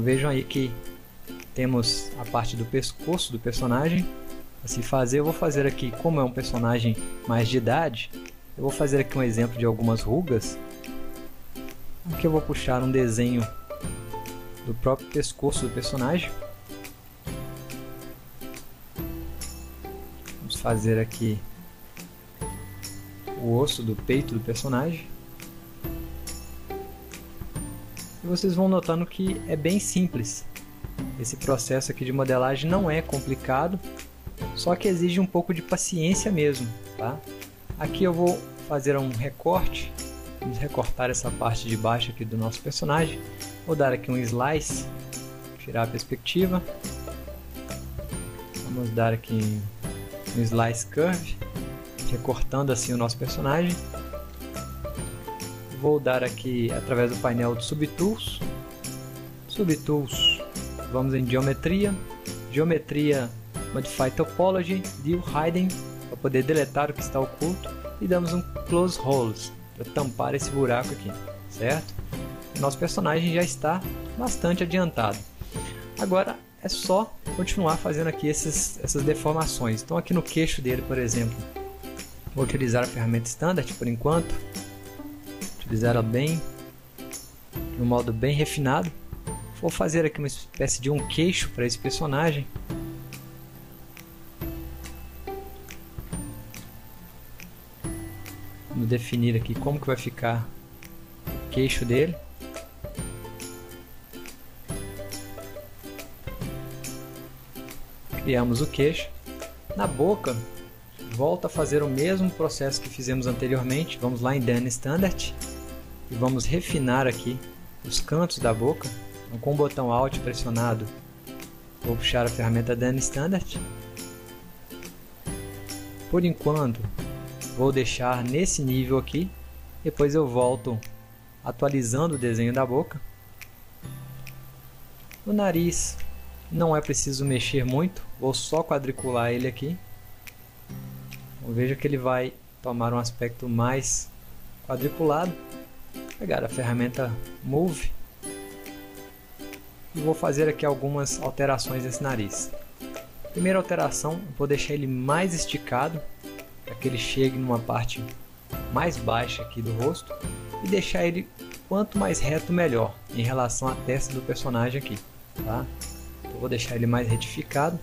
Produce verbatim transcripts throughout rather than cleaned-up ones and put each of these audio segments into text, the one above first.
Então vejam aí que temos a parte do pescoço do personagem a se fazer. Eu vou fazer aqui, como é um personagem mais de idade, eu vou fazer aqui um exemplo de algumas rugas. Aqui eu vou puxar um desenho do próprio pescoço do personagem. Vamos fazer aqui o osso do peito do personagem. E vocês vão notando que é bem simples. Esse processo aqui de modelagem não é complicado, só que exige um pouco de paciência mesmo, tá? Aqui eu vou fazer um recorte. Vamos recortar essa parte de baixo aqui do nosso personagem. Vou dar aqui um slice, tirar a perspectiva. Vamos dar aqui um slice curve, recortando assim o nosso personagem. Vou dar aqui através do painel de subtools. Subtools, vamos em geometria. Geometria Modify Topology, Deal Hiding, para poder deletar o que está oculto. E damos um Close Holes, para tampar esse buraco aqui, certo? Nosso personagem já está bastante adiantado. Agora é só continuar fazendo aqui esses, essas deformações. Então aqui no queixo dele, por exemplo, vou utilizar a ferramenta Standard por enquanto. Utilizar ela bem, de um modo bem refinado. Vou fazer aqui uma espécie de um queixo para esse personagem. Vamos definir aqui como que vai ficar o queixo dele. Criamos o queixo. Na boca, volta a fazer o mesmo processo que fizemos anteriormente. Vamos lá em Done Standard e vamos refinar aqui os cantos da boca. Então, com o botão Alt pressionado, vou puxar a ferramenta Done Standard. Por enquanto, vou deixar nesse nível aqui. Depois eu volto atualizando o desenho da boca. O nariz não é preciso mexer muito, vou só quadricular ele aqui. Então, veja que ele vai tomar um aspecto mais quadriculado. Vou pegar a ferramenta Move e vou fazer aqui algumas alterações nesse nariz. Primeira alteração, vou deixar ele mais esticado, para que ele chegue numa parte mais baixa aqui do rosto, e deixar ele quanto mais reto melhor em relação à testa do personagem aqui, tá? Então, vou deixar ele mais retificado,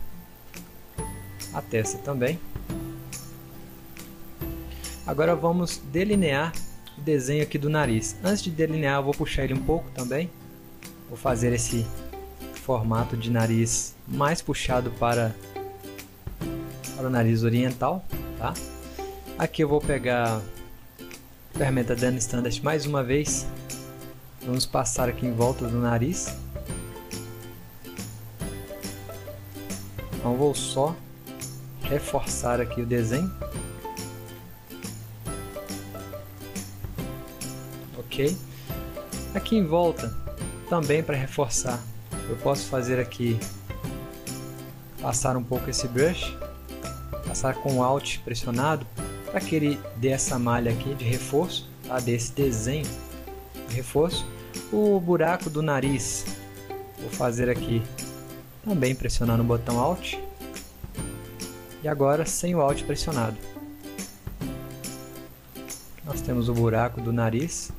a testa também. Agora vamos delinear o desenho aqui do nariz. Antes de delinear, eu vou puxar ele um pouco também, vou fazer esse formato de nariz mais puxado para, para o nariz oriental, tá? Aqui eu vou pegar a ferramenta Done Standard mais uma vez. Vamos passar aqui em volta do nariz. Então vou só reforçar aqui o desenho. Ok. Aqui em volta, também para reforçar, eu posso fazer aqui, passar um pouco esse brush, passar com o Alt pressionado, para que ele dê essa malha aqui de reforço, tá? Desse desenho de reforço. O buraco do nariz, vou fazer aqui também pressionando o botão Alt, e agora sem o Alt pressionado. Nós temos o buraco do nariz.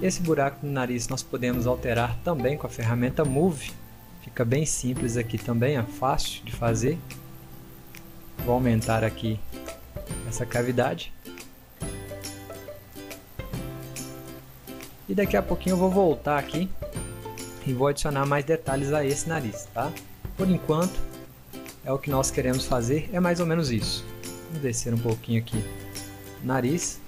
Esse buraco do nariz nós podemos alterar também com a ferramenta Move, fica bem simples aqui também, é fácil de fazer. Vou aumentar aqui essa cavidade. E daqui a pouquinho eu vou voltar aqui e vou adicionar mais detalhes a esse nariz, tá? Por enquanto, é o que nós queremos fazer, é mais ou menos isso. Vamos descer um pouquinho aqui o nariz.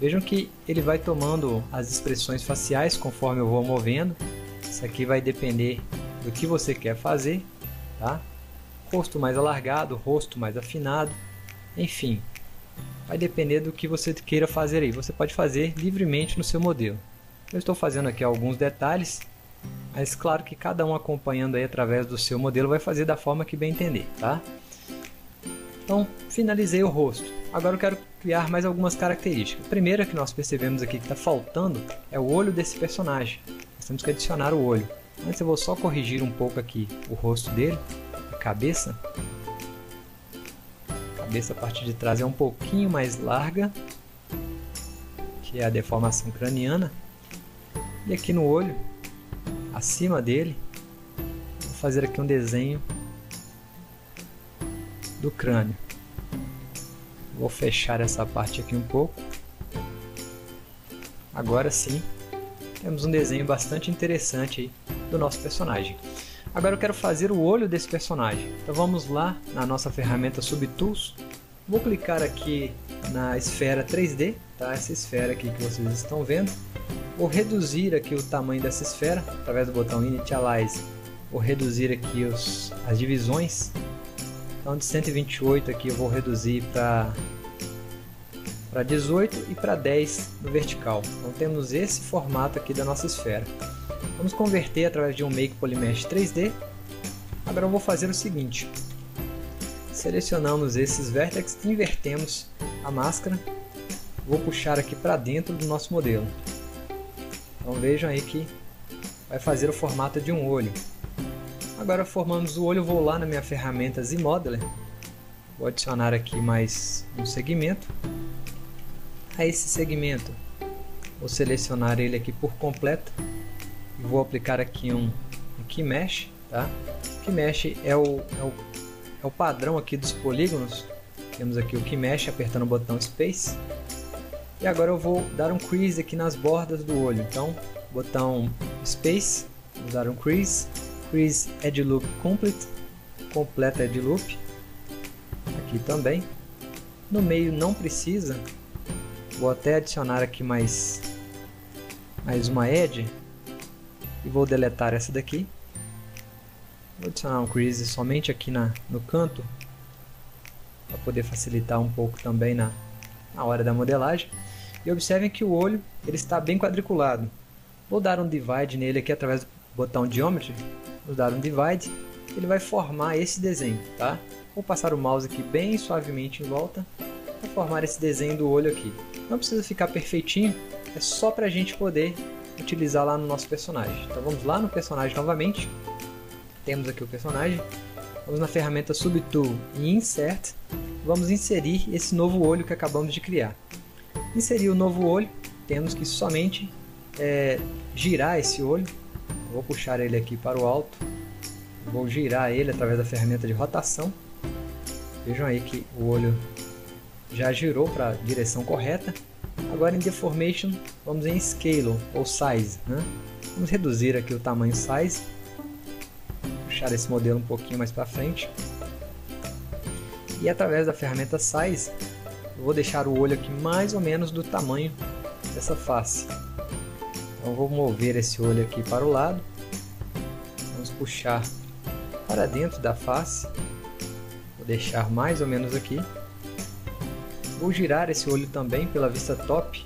Vejam que ele vai tomando as expressões faciais conforme eu vou movendo. Isso aqui vai depender do que você quer fazer, tá? Rosto mais alargado, rosto mais afinado, enfim, vai depender do que você queira fazer aí. Você pode fazer livremente no seu modelo. Eu estou fazendo aqui alguns detalhes, mas claro que cada um acompanhando aí através do seu modelo vai fazer da forma que bem entender, tá? Então, finalizei o rosto. Agora eu quero criar mais algumas características. A primeira que nós percebemos aqui que está faltando é o olho desse personagem. Nós temos que adicionar o olho. Antes eu vou só corrigir um pouco aqui o rosto dele, a cabeça. A cabeça a parte de trás é um pouquinho mais larga, que é a deformação craniana. E aqui no olho, acima dele, vou fazer aqui um desenho do crânio. Vou fechar essa parte aqui um pouco. Agora sim, temos um desenho bastante interessante aí do nosso personagem. Agora eu quero fazer o olho desse personagem. Então vamos lá na nossa ferramenta Subtools. Vou clicar aqui na esfera três D, tá? Essa esfera aqui que vocês estão vendo. Vou reduzir aqui o tamanho dessa esfera através do botão Initialize. Vou reduzir aqui os, as divisões. Então de cento e vinte e oito aqui eu vou reduzir para para dezoito e para dez no vertical. Então temos esse formato aqui da nossa esfera. Vamos converter através de um Make Polymesh três D. Agora eu vou fazer o seguinte. Selecionamos esses vértices, invertemos a máscara. Vou puxar aqui para dentro do nosso modelo. Então vejam aí que vai fazer o formato de um olho. Agora formamos o olho, eu vou lá na minha ferramenta ZModeler. Vou adicionar aqui mais um segmento. A esse segmento, vou selecionar ele aqui por completo. E vou aplicar aqui um, um Key Mesh, tá? Key Mesh é o, é, o, é o padrão aqui dos polígonos. Temos aqui o Key Mesh, apertando o botão Space. E agora eu vou dar um crease aqui nas bordas do olho. Então, botão Space, vou dar um crease. Crease Edge Loop Complete, completa Edge Loop. Aqui também. No meio não precisa. Vou até adicionar aqui mais, mais uma Edge. E vou deletar essa daqui. Vou adicionar um crease somente aqui na, no canto. Para poder facilitar um pouco também na, na hora da modelagem. E observem que o olho ele está bem quadriculado. Vou dar um divide nele aqui através do botão Geometry. Vou dar um divide. Ele vai formar esse desenho, tá? Vou passar o mouse aqui bem suavemente em volta. Para formar esse desenho do olho aqui. Não precisa ficar perfeitinho. É só para a gente poder utilizar lá no nosso personagem. Então vamos lá no personagem novamente. Temos aqui o personagem. Vamos na ferramenta Subtool e Insert. Vamos inserir esse novo olho que acabamos de criar. Inserir o novo olho, temos que somente é, girar esse olho. Vou puxar ele aqui para o alto. Vou girar ele através da ferramenta de rotação. Vejam aí que o olho já girou para a direção correta. Agora em Deformation, vamos em Scale ou Size, né? Vamos reduzir aqui o tamanho Size. Puxar esse modelo um pouquinho mais para frente. E através da ferramenta Size, eu vou deixar o olho aqui mais ou menos do tamanho dessa face. Então vou mover esse olho aqui para o lado. Vamos puxar para dentro da face. Vou deixar mais ou menos aqui. Vou girar esse olho também pela vista top.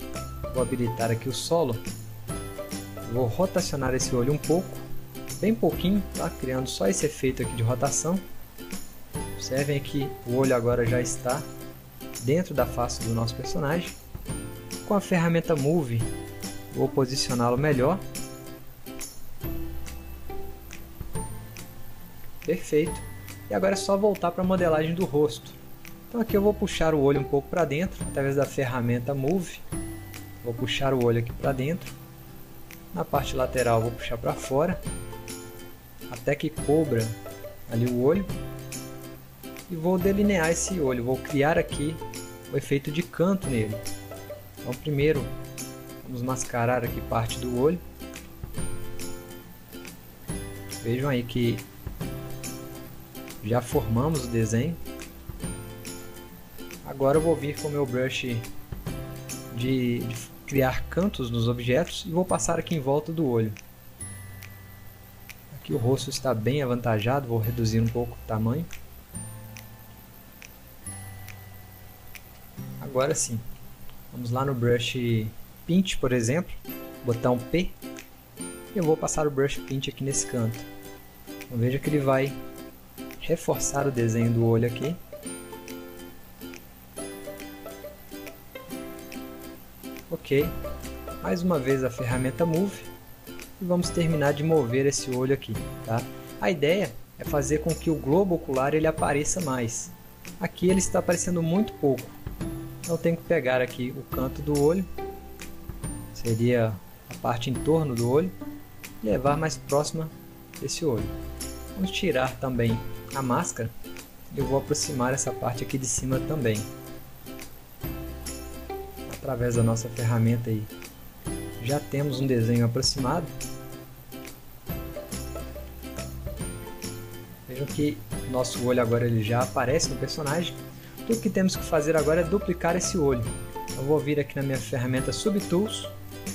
Vou habilitar aqui o solo. Vou rotacionar esse olho um pouco, bem pouquinho, tá? Criando só esse efeito aqui de rotação. Observem que o olho agora já está dentro da face do nosso personagem. Com a ferramenta Move, vou posicioná-lo melhor. Perfeito. E agora é só voltar para a modelagem do rosto. Então aqui eu vou puxar o olho um pouco para dentro, através da ferramenta Move. Vou puxar o olho aqui para dentro. Na parte lateral vou puxar para fora, até que cubra ali o olho. E vou delinear esse olho, vou criar aqui o efeito de canto nele. Então primeiro vamos mascarar aqui parte do olho. Vejam aí que já formamos o desenho. Agora eu vou vir com o meu brush de, de criar cantos nos objetos e vou passar aqui em volta do olho. Aqui o rosto está bem avantajado, vou reduzir um pouco o tamanho. Agora sim, vamos lá no brush Paint, por exemplo, botão P. E eu vou passar o brush Paint aqui nesse canto. Então veja que ele vai reforçar o desenho do olho aqui. OK. Mais uma vez a ferramenta Move e vamos terminar de mover esse olho aqui, tá? A ideia é fazer com que o globo ocular ele apareça mais. Aqui ele está aparecendo muito pouco. Então eu tenho que pegar aqui o canto do olho, seria a parte em torno do olho, e levar mais próxima desse olho. Vamos tirar também a máscara. Eu vou aproximar essa parte aqui de cima também. Através da nossa ferramenta aí, já temos um desenho aproximado. Vejam que nosso olho agora ele já aparece no personagem. Tudo que temos que fazer agora é duplicar esse olho. Eu vou vir aqui na minha ferramenta Subtools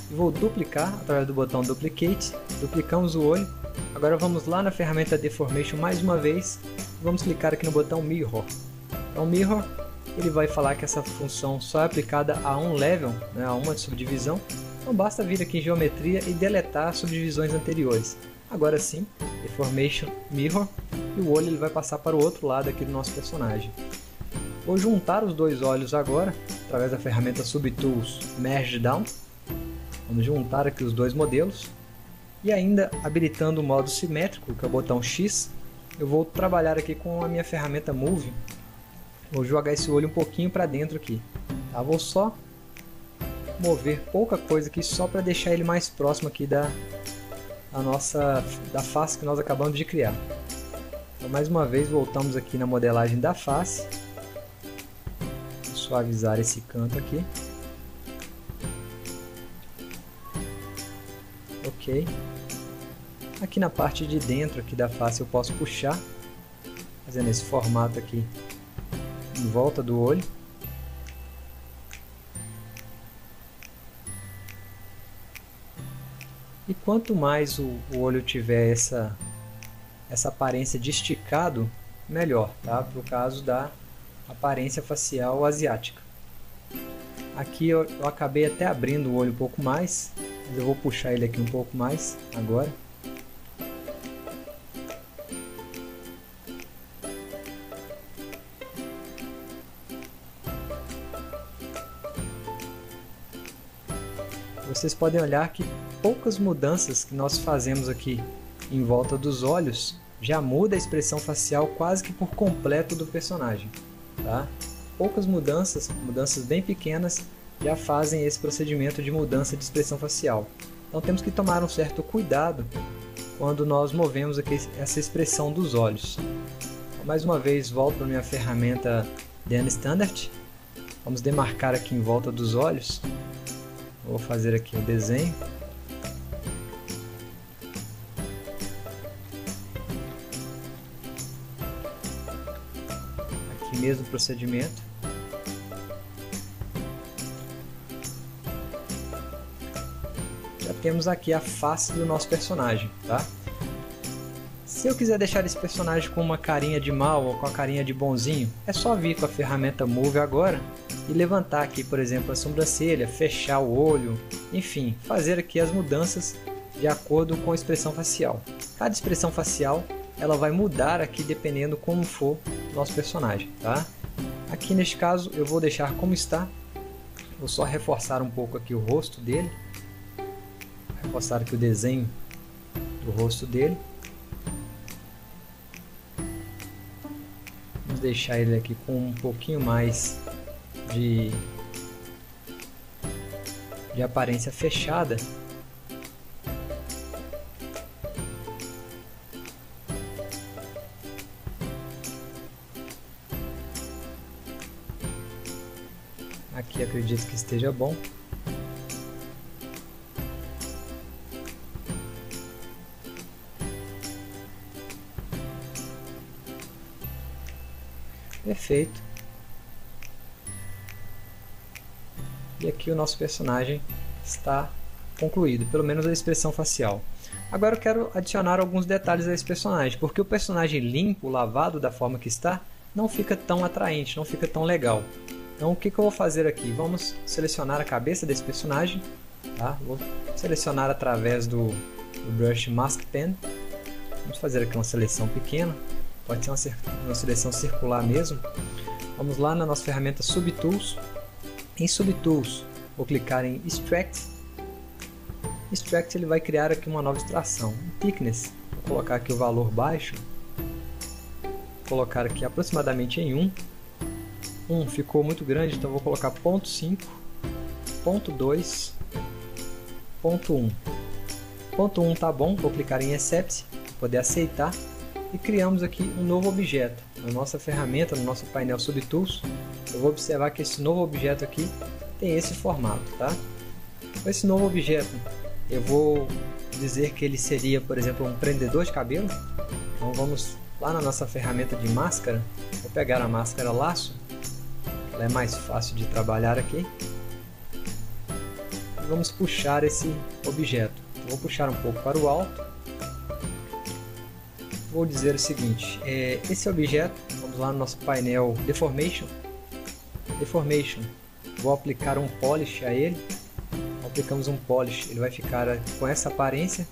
e vou duplicar através do botão Duplicate. Duplicamos o olho. Agora vamos lá na ferramenta Deformation mais uma vez. Vamos clicar aqui no botão Mirror. Então Mirror ele vai falar que essa função só é aplicada a um level, né, a uma subdivisão. Então basta vir aqui em Geometria e deletar as subdivisões anteriores. Agora sim, Deformation, Mirror, e o olho ele vai passar para o outro lado aqui do nosso personagem. Vou juntar os dois olhos agora, através da ferramenta Subtools Merge Down. Vamos juntar aqui os dois modelos. E ainda habilitando o modo simétrico, que é o botão X, eu vou trabalhar aqui com a minha ferramenta Move. Vou jogar esse olho um pouquinho para dentro aqui. Tá? Vou só mover pouca coisa aqui só para deixar ele mais próximo aqui da, da nossa da face que nós acabamos de criar. Então, mais uma vez voltamos aqui na modelagem da face. Vou suavizar esse canto aqui. OK. Aqui na parte de dentro aqui da face eu posso puxar, fazendo esse formato aqui em volta do olho. E quanto mais o, o olho tiver essa, essa aparência de esticado, melhor, tá? Para o caso da aparência facial asiática. Aqui eu, eu acabei até abrindo o olho um pouco mais, mas eu vou puxar ele aqui um pouco mais agora. Vocês podem olhar que poucas mudanças que nós fazemos aqui em volta dos olhos já muda a expressão facial quase que por completo do personagem, tá? Poucas mudanças, mudanças bem pequenas, já fazem esse procedimento de mudança de expressão facial. Então temos que tomar um certo cuidado quando nós movemos aqui essa expressão dos olhos. Então, mais uma vez volto para minha ferramenta Then Standard. Vamos demarcar aqui em volta dos olhos. Vou fazer aqui o desenho. Mesmo procedimento. Já temos aqui a face do nosso personagem, tá? Se eu quiser deixar esse personagem com uma carinha de mal ou com a carinha de bonzinho, é só vir com a ferramenta Move agora e levantar aqui, por exemplo, a sobrancelha, fechar o olho, enfim, fazer aqui as mudanças de acordo com a expressão facial. Cada expressão facial ela vai mudar aqui dependendo como for nosso personagem, tá? Aqui neste caso eu vou deixar como está. Vou só reforçar um pouco aqui o rosto dele, reforçar aqui o desenho do rosto dele. Vamos deixar ele aqui com um pouquinho mais de de aparência fechada. Aqui acredito que esteja bom. Perfeito. E aqui o nosso personagem está concluído, pelo menos a expressão facial. Agora eu quero adicionar alguns detalhes a esse personagem, porque o personagem limpo, lavado da forma que está, não fica tão atraente, não fica tão legal. Então o que, que eu vou fazer aqui? Vamos selecionar a cabeça desse personagem, tá? Vou selecionar através do, do Brush Mask Pen. Vamos fazer aqui uma seleção pequena, pode ser uma, uma seleção circular mesmo. Vamos lá na nossa ferramenta Subtools. Em Subtools vou clicar em Extract. Extract ele vai criar aqui uma nova extração, Thickness, vou colocar aqui o valor baixo, vou colocar aqui aproximadamente em um, um ficou muito grande, então vou colocar ponto cinco, ponto dois, ponto um. Ponto um tá bom, vou clicar em Accept, poder aceitar, e criamos aqui um novo objeto. Na nossa ferramenta, no nosso painel Subtools, eu vou observar que esse novo objeto aqui tem esse formato, tá? Com esse novo objeto, eu vou dizer que ele seria, por exemplo, um prendedor de cabelo. Então vamos lá na nossa ferramenta de máscara, vou pegar a máscara laço, ela é mais fácil de trabalhar aqui. E vamos puxar esse objeto. Vou puxar um pouco para o alto, vou dizer o seguinte, é, esse objeto, vamos lá no nosso painel Deformation, Deformation, vou aplicar um Polish a ele, aplicamos um Polish, ele vai ficar com essa aparência,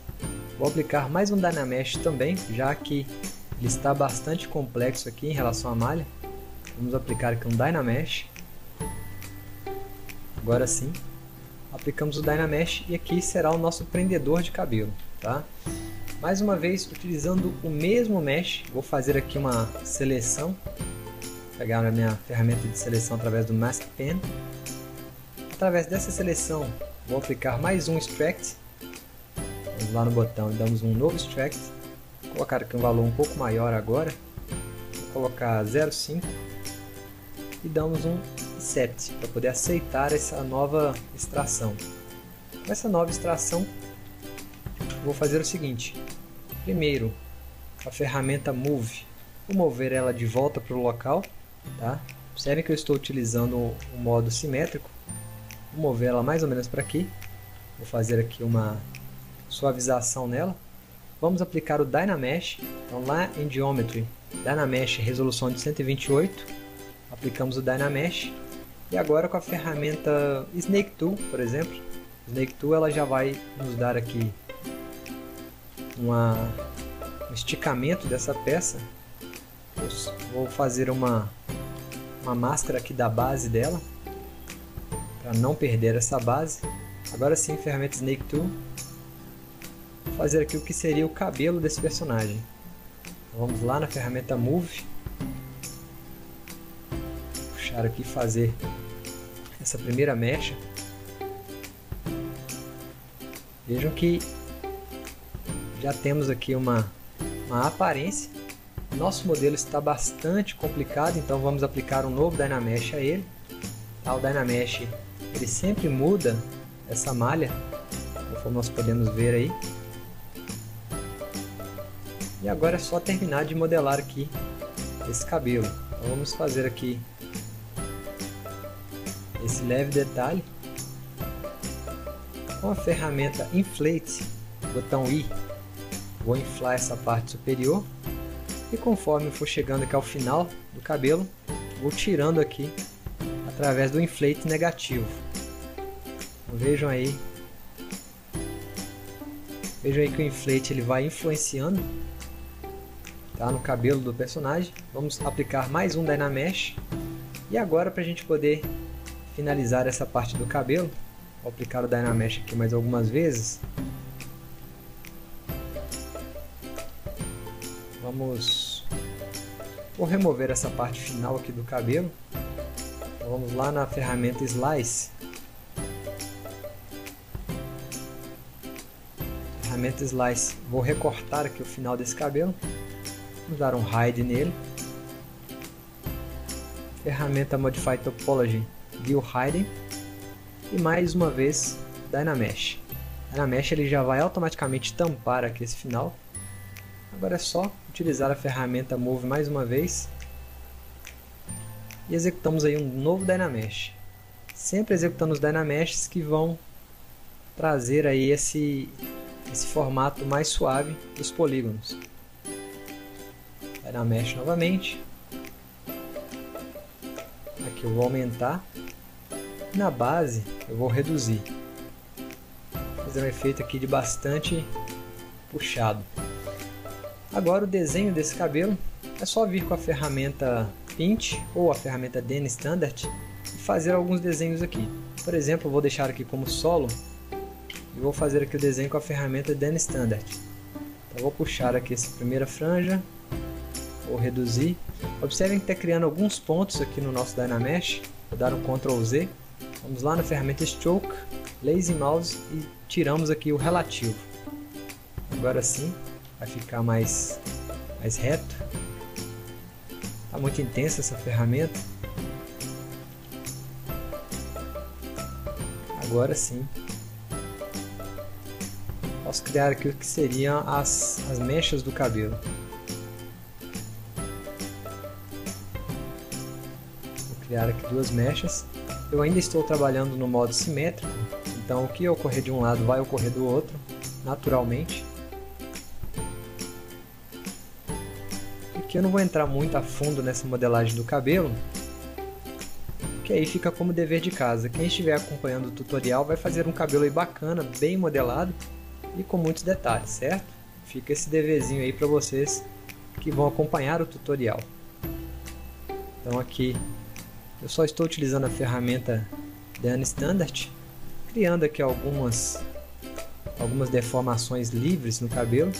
vou aplicar mais um Dynamesh também, já que ele está bastante complexo aqui em relação à malha, vamos aplicar aqui um Dynamesh, agora sim. Aplicamos o Dynamesh e aqui será o nosso prendedor de cabelo, tá? Mais uma vez, utilizando o mesmo mesh, vou fazer aqui uma seleção. Vou pegar a minha ferramenta de seleção através do Mask Pen. Através dessa seleção, vou aplicar mais um Extract. Vamos lá no botão e damos um novo Extract. Vou colocar aqui um valor um pouco maior agora. Vou colocar zero vírgula cinco e damos um Accept, para poder aceitar essa nova extração. Com essa nova extração, vou fazer o seguinte: primeiro, a ferramenta Move, vou mover ela de volta para o local, tá? Observe que eu estou utilizando o modo simétrico, vou mover ela mais ou menos para aqui, vou fazer aqui uma suavização nela. Vamos aplicar o Dynamesh, então lá em Geometry, Dynamesh resolução de cento e vinte e oito, aplicamos o Dynamesh. E agora com a ferramenta Snake Tool, por exemplo, Snake Tool ela já vai nos dar aqui uma, um esticamento dessa peça. Eu vou fazer uma, uma máscara aqui da base dela, para não perder essa base. Agora sim, ferramenta Snake Tool, vou fazer aqui o que seria o cabelo desse personagem. Então, vamos lá na ferramenta Move, aqui fazer essa primeira mecha. Vejam que já temos aqui uma, uma aparência. Nosso modelo está bastante complicado, então vamos aplicar um novo Dynamesh a ele. O Dynamesh ele sempre muda essa malha, conforme nós podemos ver aí. E agora é só terminar de modelar aqui esse cabelo. Então vamos fazer aqui esse leve detalhe com a ferramenta Inflate, botão I, vou inflar essa parte superior e conforme for chegando aqui ao final do cabelo, vou tirando aqui através do Inflate negativo. Então, vejam aí, vejam aí que o Inflate ele vai influenciando, tá, no cabelo do personagem. Vamos aplicar mais um Dynamesh e agora para a gente poder finalizar essa parte do cabelo, vou aplicar o Dynamesh aqui mais algumas vezes. Vamos, vou remover essa parte final aqui do cabelo. Então vamos lá na ferramenta Slice, ferramenta Slice, vou recortar aqui o final desse cabelo, vamos dar um Hide nele. Ferramenta Modify Topology, View Hiding, e mais uma vez Dynamesh. Dynamesh ele já vai automaticamente tampar aqui esse final. Agora é só utilizar a ferramenta Move mais uma vez e executamos aí um novo Dynamesh. Sempre executando os Dynameshes que vão trazer aí esse, esse formato mais suave dos polígonos. Dynamesh novamente. Aqui eu vou aumentar. Na base eu vou reduzir, vou fazer um efeito aqui de bastante puxado. Agora o desenho desse cabelo é só vir com a ferramenta Paint ou a ferramenta Deny Standard e fazer alguns desenhos aqui. Por exemplo, eu vou deixar aqui como solo e vou fazer aqui o desenho com a ferramenta Den Standard. Então, vou puxar aqui essa primeira franja, vou reduzir. Observem que está criando alguns pontos aqui no nosso Dynamesh. Vou dar um Ctrl Z, vamos lá na ferramenta Stroke, Lazy Mouse e tiramos aqui o relativo. Agora sim, vai ficar mais, mais reto. Está muito intensa essa ferramenta. Agora sim. Posso criar aqui o que seriam as, as mechas do cabelo. Vou criar aqui duas mechas. Eu ainda estou trabalhando no modo simétrico, então o que ocorrer de um lado vai ocorrer do outro, naturalmente. Aqui eu não vou entrar muito a fundo nessa modelagem do cabelo, que aí fica como dever de casa. Quem estiver acompanhando o tutorial vai fazer um cabelo aí bacana, bem modelado e com muitos detalhes, certo? Fica esse deverzinho aí para vocês que vão acompanhar o tutorial. Então aqui eu só estou utilizando a ferramenta Den Standard, criando aqui algumas, algumas deformações livres no cabelo.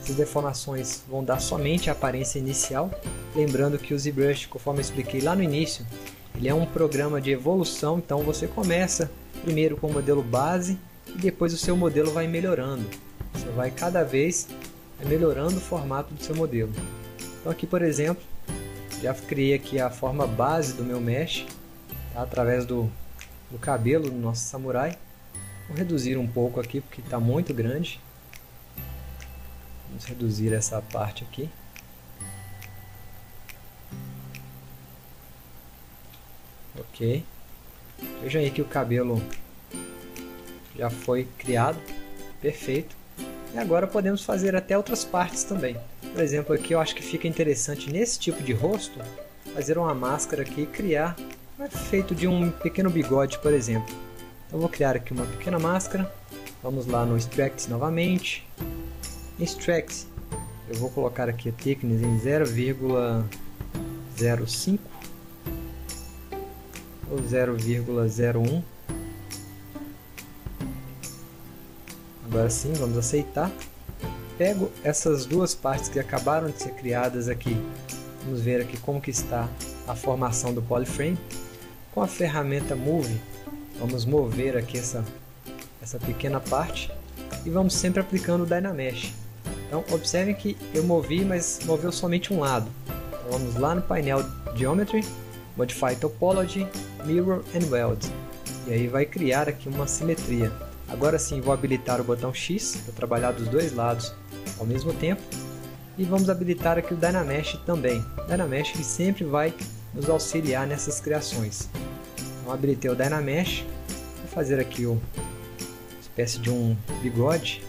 Essas deformações vão dar somente a aparência inicial, lembrando que o ZBrush, conforme eu expliquei lá no início, ele é um programa de evolução, então você começa primeiro com o modelo base, e depois o seu modelo vai melhorando, você vai cada vez melhorando o formato do seu modelo. Então aqui, por exemplo, já criei aqui a forma base do meu mesh, tá? Através do, do cabelo do nosso samurai. Vou reduzir um pouco aqui porque está muito grande, vamos reduzir essa parte aqui. Ok, veja aí que o cabelo já foi criado, perfeito. E agora podemos fazer até outras partes também. Por exemplo, aqui eu acho que fica interessante nesse tipo de rosto fazer uma máscara aqui e criar um efeito de um pequeno bigode, por exemplo. Então vou criar aqui uma pequena máscara. Vamos lá no Extract novamente. Extract, eu vou colocar aqui a thickness em zero vírgula zero cinco ou zero vírgula zero um. Agora sim, vamos aceitar. Pego essas duas partes que acabaram de ser criadas aqui. Vamos ver aqui como que está a formação do polyframe. Com a ferramenta Move, vamos mover aqui essa, essa pequena parte e vamos sempre aplicando o Dynamesh. Então, observem que eu movi, mas moveu somente um lado. Então, vamos lá no painel Geometry, Modify Topology, Mirror and Weld. E aí vai criar aqui uma simetria. Agora sim, vou habilitar o botão X para trabalhar dos dois lados ao mesmo tempo. E vamos habilitar aqui o Dynamesh também. O Dynamesh que sempre vai nos auxiliar nessas criações. Então, habilitei o Dynamesh. Vou fazer aqui uma espécie de um bigode.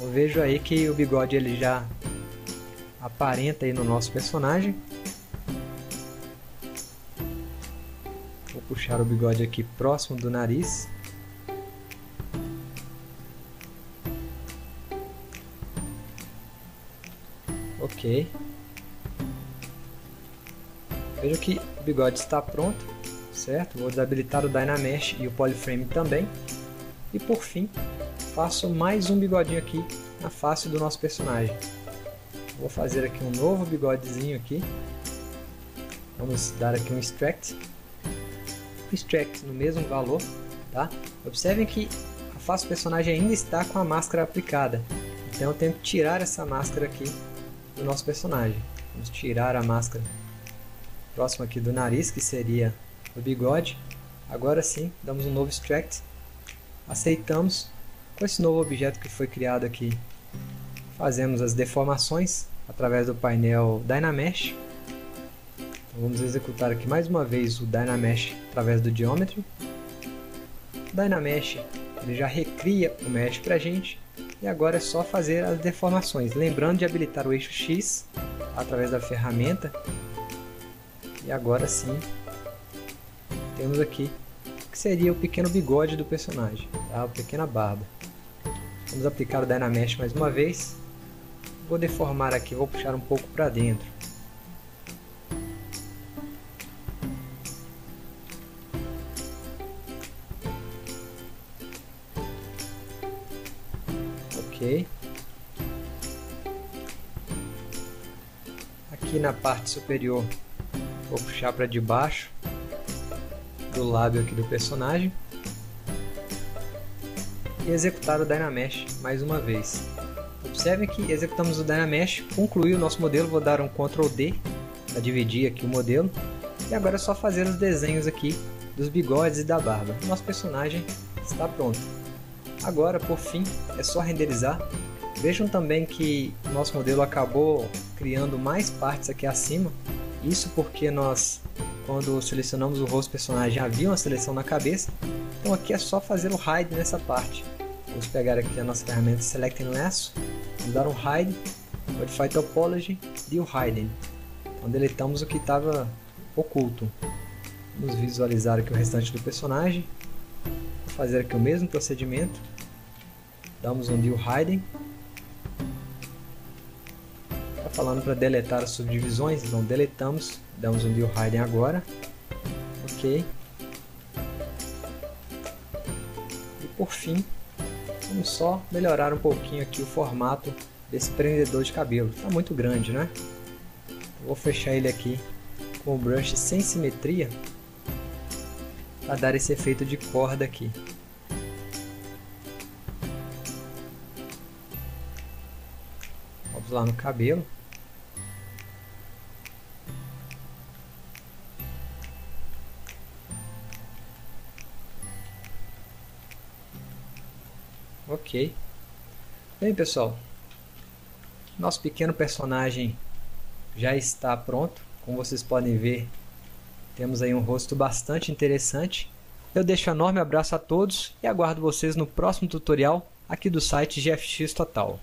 Eu vejo aí que o bigode ele já aparenta aí no nosso personagem. Vou puxar o bigode aqui próximo do nariz. Ok. Vejo que o bigode está pronto, certo? Vou desabilitar o Dynamesh e o Polyframe também. E por fim, faço mais um bigodinho aqui na face do nosso personagem. Vou fazer aqui um novo bigodezinho aqui. Vamos dar aqui um Extract. Extract no mesmo valor, tá? Observem que a face do personagem ainda está com a máscara aplicada, então eu tenho que tirar essa máscara aqui do nosso personagem. Vamos tirar a máscara próxima aqui do nariz, que seria o bigode. Agora sim, damos um novo Extract, aceitamos. Com esse novo objeto que foi criado aqui, fazemos as deformações através do painel Dynamesh. Vamos executar aqui mais uma vez o Dynamesh através do Geometry. O Dynamesh ele já recria o mesh para a gente. E agora é só fazer as deformações. Lembrando de habilitar o eixo X através da ferramenta. E agora sim, temos aqui o que seria o pequeno bigode do personagem, tá? A pequena barba. Vamos aplicar o Dynamesh mais uma vez. Vou deformar aqui, vou puxar um pouco para dentro. ok. Aqui na parte superior vou puxar para debaixo do lábio aqui do personagem e executar o Dynamesh mais uma vez. Observe que executamos o Dynamesh, concluiu o nosso modelo, vou dar um control D para dividir aqui o modelo. E agora é só fazer os desenhos aqui dos bigodes e da barba. Nosso personagem está pronto. Agora, por fim, é só renderizar. Vejam também que nosso modelo acabou criando mais partes aqui acima. Isso porque nós, quando selecionamos o rosto do personagem, havia uma seleção na cabeça. Então aqui é só fazer o hide nessa parte. Vamos pegar aqui a nossa ferramenta Select and Lasso. Vamos dar um hide, Modify Topology, Deal Hiding. Então deletamos o que estava oculto. Vamos visualizar aqui o restante do personagem. Vou fazer aqui o mesmo procedimento. Damos um Deal Hiding. Está falando para deletar as subdivisões, então deletamos. Damos um Deal Hiding agora. Ok. E por fim, vamos só melhorar um pouquinho aqui o formato desse prendedor de cabelo. Está muito grande, né? Vou fechar ele aqui com o brush sem simetria para dar esse efeito de corda aqui. Vamos lá no cabelo. Ok. Bem, pessoal, nosso pequeno personagem já está pronto. Como vocês podem ver, temos aí um rosto bastante interessante. Eu deixo um enorme abraço a todos e aguardo vocês no próximo tutorial aqui do site Gfx Total.